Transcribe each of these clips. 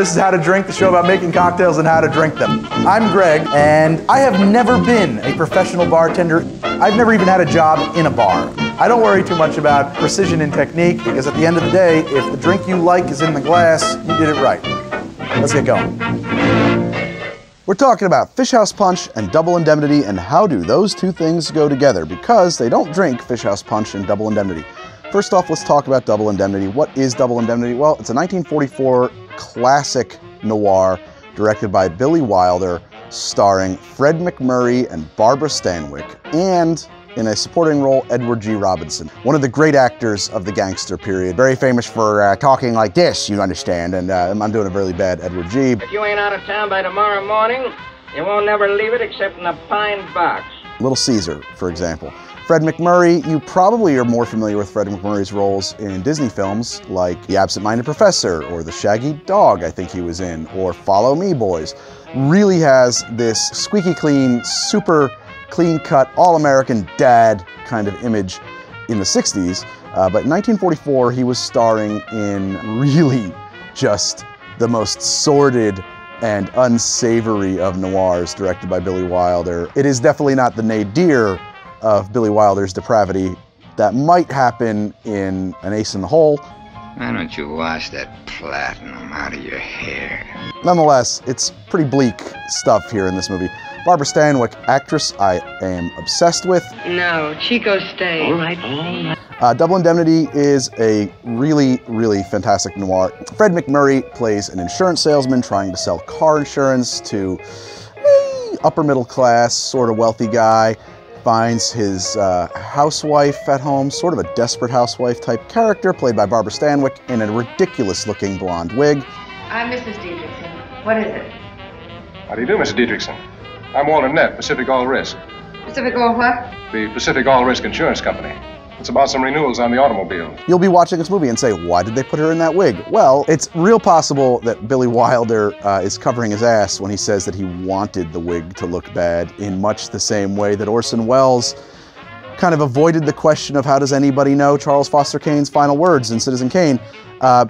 This is How to Drink, the show about making cocktails and how to drink them. I'm Greg, and I have never been a professional bartender. I've never even had a job in a bar. I don't worry too much about precision and technique, because at the end of the day, if the drink you like is in the glass, you did it right. Let's get going. We're talking about Fish House Punch and Double Indemnity, and how do those two things go together, because they don't drink Fish House Punch and Double Indemnity. First off, let's talk about Double Indemnity. What is Double Indemnity? Well, it's a 1944 classic noir directed by Billy Wilder, starring Fred McMurray and Barbara Stanwyck, and in a supporting role, Edward G. Robinson, one of the great actors of the gangster period. Very famous for talking like this, you understand, and I'm doing a really bad Edward G. If you ain't out of town by tomorrow morning, you won't never leave it except in a pine box. Little Caesar, for example. Fred McMurray, you probably are more familiar with Fred McMurray's roles in Disney films like The Absent-Minded Professor or The Shaggy Dog, I think he was in, or Follow Me, Boys. Really has this squeaky clean, super clean-cut, all-American dad kind of image in the 60s, but in 1944 he was starring in really just the most sordid and unsavory of noirs directed by Billy Wilder. It is definitely not the nadir of Billy Wilder's depravity that might happen in An Ace in the Hole. Why don't you wash that platinum out of your hair? Nonetheless, it's pretty bleak stuff here in this movie. Barbara Stanwyck, actress I am obsessed with. No, Chico, stay. All right, please. Double Indemnity is a really, really fantastic noir. Fred McMurray plays an insurance salesman trying to sell car insurance to an upper middle class, sort of wealthy guy. Finds his housewife at home, sort of a desperate housewife type character, played by Barbara Stanwyck in a ridiculous looking blonde wig. I'm Mrs. Diedrichson. What is it? How do you do, Mrs. Diedrichson? I'm Walter Nett, Pacific All Risk. Pacific All what? The Pacific All Risk Insurance Company. It's about some renewals on the automobile. You'll be watching this movie and say, why did they put her in that wig? Well, it's real possible that Billy Wilder is covering his ass when he says that he wanted the wig to look bad, in much the same way that Orson Welles kind of avoided the question of how does anybody know Charles Foster Kane's final words in Citizen Kane,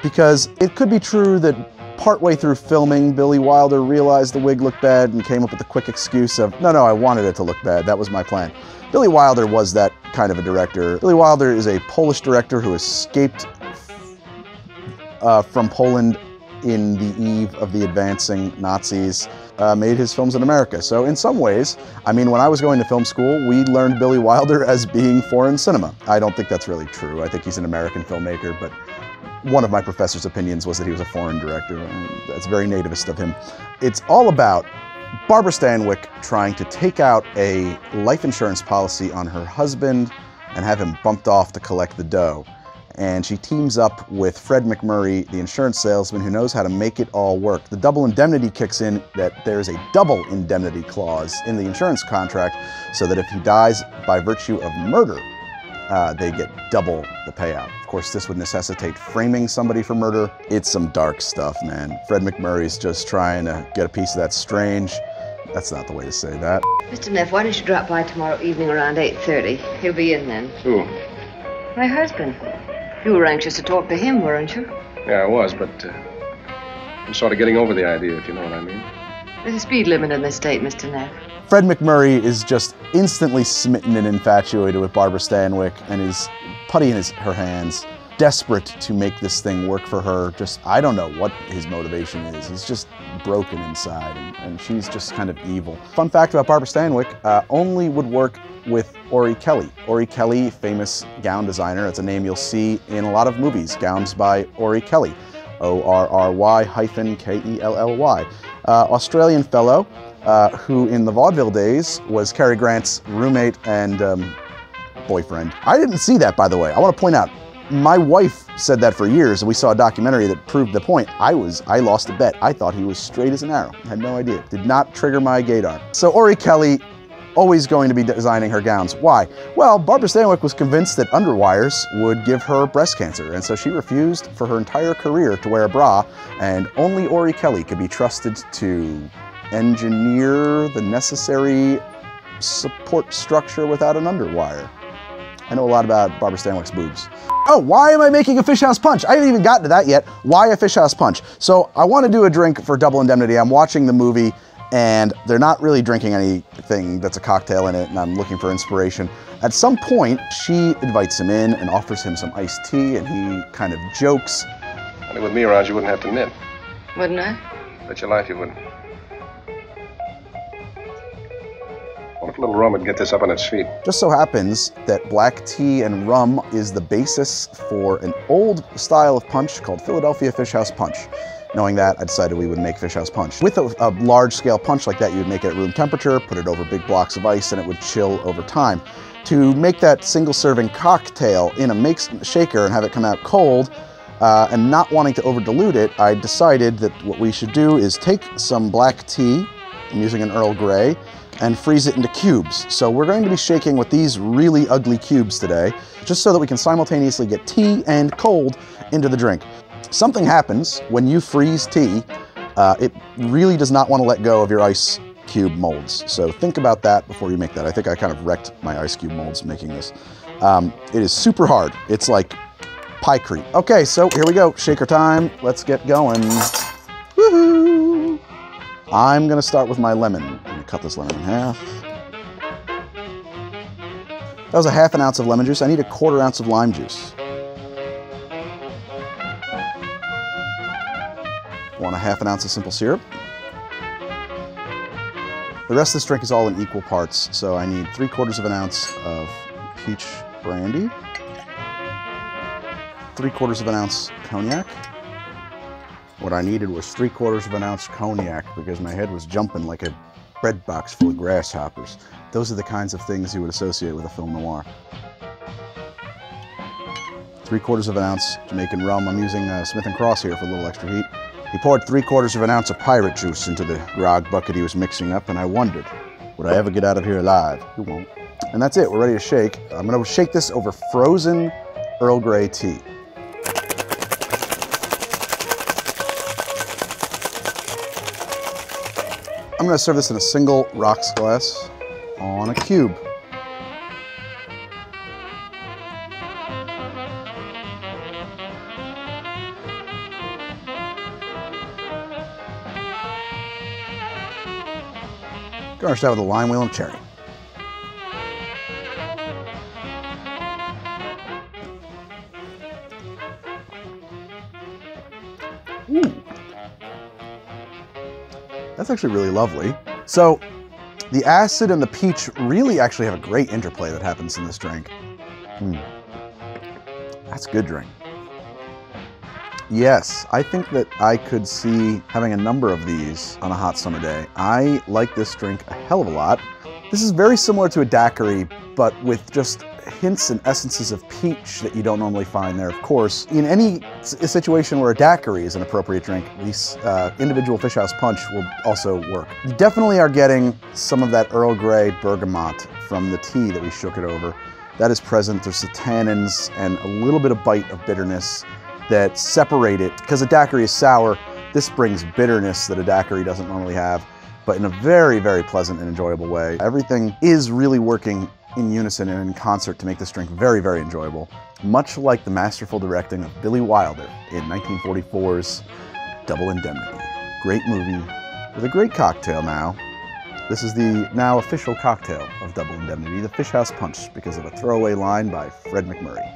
because it could be true that partway through filming, Billy Wilder realized the wig looked bad and came up with the quick excuse of, no, I wanted it to look bad. That was my plan. Billy Wilder was that kind of a director. Billy Wilder is a Polish director who escaped from Poland in the eve of the advancing Nazis, made his films in America. So in some ways, I mean, when I was going to film school, we learned Billy Wilder as being foreign cinema. I don't think that's really true. I think he's an American filmmaker, but one of my professor's opinions was that he was a foreign director. That's very nativist of him. It's all about Barbara Stanwyck trying to take out a life insurance policy on her husband and have him bumped off to collect the dough. And she teams up with Fred McMurray, the insurance salesman, who knows how to make it all work. The double indemnity kicks in, that there's a double indemnity clause in the insurance contract, so that if he dies by virtue of murder, they get double the payout. Of course, this would necessitate framing somebody for murder. It's some dark stuff, man. Fred McMurray's just trying to get a piece of that strange. That's not the way to say that. Mr. Neff, why don't you drop by tomorrow evening around 8:30? He'll be in then. Who? My husband. You were anxious to talk to him, weren't you? Yeah, I was, but I'm sort of getting over the idea, if you know what I mean. There's a speed limit in this state, Mr. Neff. Fred McMurray is just instantly smitten and infatuated with Barbara Stanwyck and is putty in her hands, desperate to make this thing work for her. Just, I don't know what his motivation is. He's just broken inside, and she's just kind of evil. Fun fact about Barbara Stanwyck, only would work with Orry-Kelly. Orry-Kelly, famous gown designer. That's a name you'll see in a lot of movies, gowns by Orry-Kelly. Orry-Kelly. Australian fellow, who in the vaudeville days was Cary Grant's roommate and boyfriend. I didn't see that, by the way. I want to point out, my wife said that for years, and we saw a documentary that proved the point. I lost a bet. I thought he was straight as an arrow. I had no idea. Did not trigger my gaydar. So Orry-Kelly, always going to be designing her gowns. Why? Well, Barbara Stanwyck was convinced that underwires would give her breast cancer, and so she refused for her entire career to wear a bra, and only Orry-Kelly could be trusted to engineer the necessary support structure without an underwire. I know a lot about Barbara Stanwyck's boobs. Oh, why am I making a fish house punch? I haven't even gotten to that yet. Why a fish house punch? So I want to do a drink for Double Indemnity. I'm watching the movie and they're not really drinking anything that's a cocktail in it, and I'm looking for inspiration. At some point, she invites him in and offers him some iced tea, and he kind of jokes. I mean, with me around, you wouldn't have to knit. Wouldn't I? Bet your life you wouldn't. What if a little rum would get this up on its feet? Just so happens that black tea and rum is the basis for an old style of punch called Philadelphia Fish House Punch. Knowing that, I decided we would make fish house punch. With a large scale punch like that, you would make it at room temperature, put it over big blocks of ice, and it would chill over time. To make that single serving cocktail in a shaker and have it come out cold, and not wanting to over dilute it, I decided that what we should do is take some black tea, I'm using an Earl Grey, and freeze it into cubes. So we're going to be shaking with these really ugly cubes today, just so that we can simultaneously get tea and cold into the drink. Something happens when you freeze tea. It really does not want to let go of your ice cube molds. So think about that before you make that. I think I kind of wrecked my ice cube molds making this. It is super hard. It's like pie-crete. Okay, so here we go, shaker time. Let's get going. Woohoo! I'm gonna start with my lemon. I'm gonna cut this lemon in half. That was a half an ounce of lemon juice. I need a quarter ounce of lime juice. Want a half an ounce of simple syrup. The rest of this drink is all in equal parts, so I need 3/4 of an ounce of peach brandy, 3/4 of an ounce cognac. What I needed was 3/4 of an ounce cognac because my head was jumping like a bread box full of grasshoppers. Those are the kinds of things you would associate with a film noir. 3/4 of an ounce Jamaican rum. I'm using Smith & Cross here for a little extra heat. He poured 3/4 of an ounce of pirate juice into the grog bucket he was mixing up, and I wondered, would I ever get out of here alive? You won't. And that's it, we're ready to shake. I'm gonna shake this over frozen Earl Grey tea. I'm gonna serve this in a single rocks glass on a cube. Garnish that with a lime wheel and cherry. Ooh. That's actually really lovely. So the acid and the peach really actually have a great interplay that happens in this drink. That's a good drink. Yes, I think that I could see having a number of these on a hot summer day. I like this drink a hell of a lot. This is very similar to a daiquiri, but with just hints and essences of peach that you don't normally find there, of course. In any situation where a daiquiri is an appropriate drink, these individual fish house punch will also work. You definitely are getting some of that Earl Grey bergamot from the tea that we shook it over. That is present. There's the tannins and a little bit of bite of bitterness that separate it, because a daiquiri is sour. This brings bitterness that a daiquiri doesn't normally have, but in a very, very pleasant and enjoyable way. Everything is really working in unison and in concert to make this drink very, very enjoyable. Much like the masterful directing of Billy Wilder in 1944's Double Indemnity. Great movie with a great cocktail now. This is the now official cocktail of Double Indemnity, the Fish House Punch, because of a throwaway line by Fred McMurray.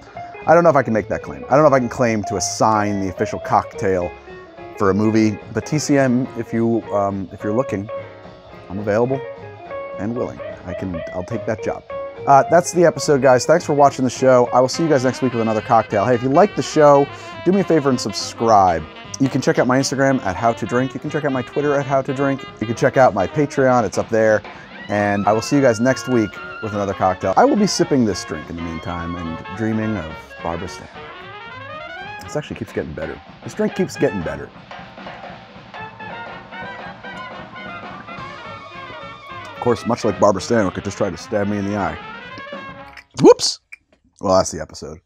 I don't know if I can make that claim. I don't know if I can claim to assign the official cocktail for a movie, but TCM, if you're looking, I'm available and willing. I'll take that job. That's the episode, guys. Thanks for watching the show. I will see you guys next week with another cocktail. Hey, if you like the show, do me a favor and subscribe. You can check out my Instagram at How To Drink. You can check out my Twitter at How To Drink. You can check out my Patreon, it's up there. And I will see you guys next week with another cocktail. I will be sipping this drink in the meantime and dreaming of Barbara Stanwyck. This actually keeps getting better. This drink keeps getting better. Of course, much like Barbara Stanwyck, it just tried to stab me in the eye. Whoops! Well, that's the episode.